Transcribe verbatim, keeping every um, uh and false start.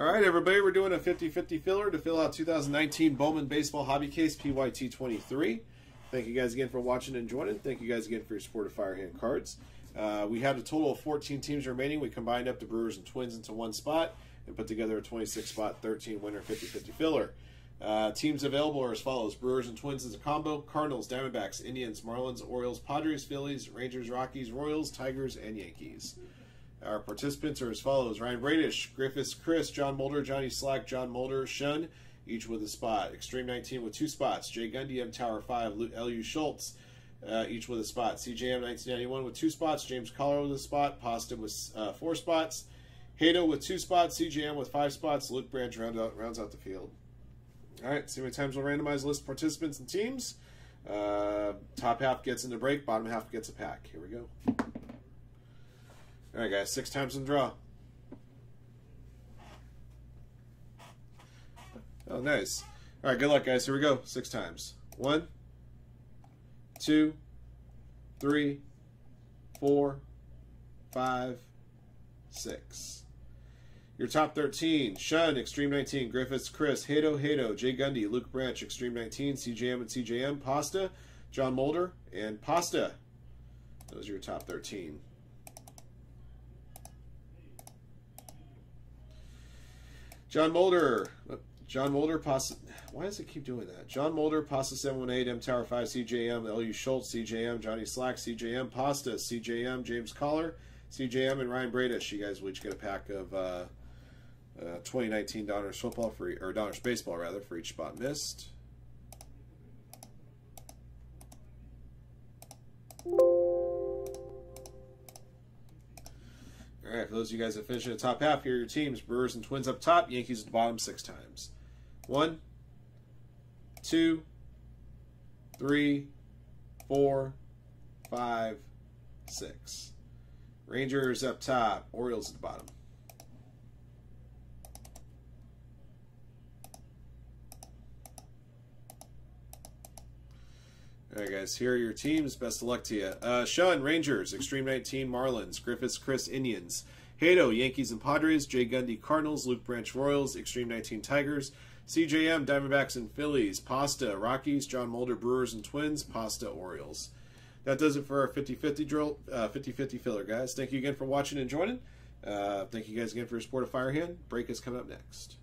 All right, everybody, we're doing a fifty fifty filler to fill out two thousand nineteen Bowman Baseball Hobby Case P Y T twenty-three. Thank you guys again for watching and joining. Thank you guys again for your support of Firehand Cards. Uh, we had a total of fourteen teams remaining. We combined up the Brewers and Twins into one spot and put together a twenty-six spot, thirteen winner fifty fifty filler. Uh, teams available are as follows: Brewers and Twins as a combo, Cardinals, Diamondbacks, Indians, Marlins, Orioles, Padres, Phillies, Rangers, Rockies, Royals, Tigers, and Yankees. Our participants are as follows: Ryan Bradish, Griffiths, Chris, John Mulder, Johnny Slack, John Mulder, Shun, each with a spot. Extreme nineteen with two spots. Jay Gundy, M Tower five, L U Schultz, uh, each with a spot. C J M nineteen ninety-one with two spots. James Collar with a spot. Poston with uh, four spots. Hato with two spots. C J M with five spots. Luke Branch round out, rounds out the field. All right, see how many times we'll randomize the list of participants and teams. Uh, top half gets in the break. Bottom half gets a pack. Here we go. All right, guys, six times in draw. Oh, nice. All right, good luck, guys. Here we go. Six times. One, two, three, four, five, six. Your top thirteen: Shun, Extreme nineteen, Griffiths, Chris, Hato, Hato, Jay Gundy, Luke Branch, Extreme nineteen, C J M and C J M, Pasta, John Mulder, and Pasta. Those are your top thirteen. John Mulder, John Mulder, Pasta, why does it keep doing that? John Mulder, Pasta seven one eight, M Tower five, C J M, L U Schultz, C J M, Johnny Slack, C J M, Pasta, C J M, James Collar, C J M, and Ryan Bradish. You guys will each get a pack of uh, uh, twenty nineteen Donners football for, or Donners baseball rather, for each spot missed. All right, for those of you guys that finish in the top half, here are your teams. Brewers and Twins up top, Yankees at the bottom, six times. One, two, three, four, five, six. Rangers up top, Orioles at the bottom. All right, guys, here are your teams. Best of luck to you. Uh, Shun, Rangers, Extreme nineteen, Marlins, Griffiths, Chris, Indians, Hato, Yankees and Padres, Jay Gundy, Cardinals, Luke Branch, Royals, Extreme nineteen, Tigers, C J M, Diamondbacks and Phillies, Pasta, Rockies, John Mulder, Brewers and Twins, Pasta, Orioles. That does it for our fifty fifty drill, uh, fifty fifty filler, guys. Thank you again for watching and joining. Uh, thank you guys again for your support of Firehand. Break is coming up next.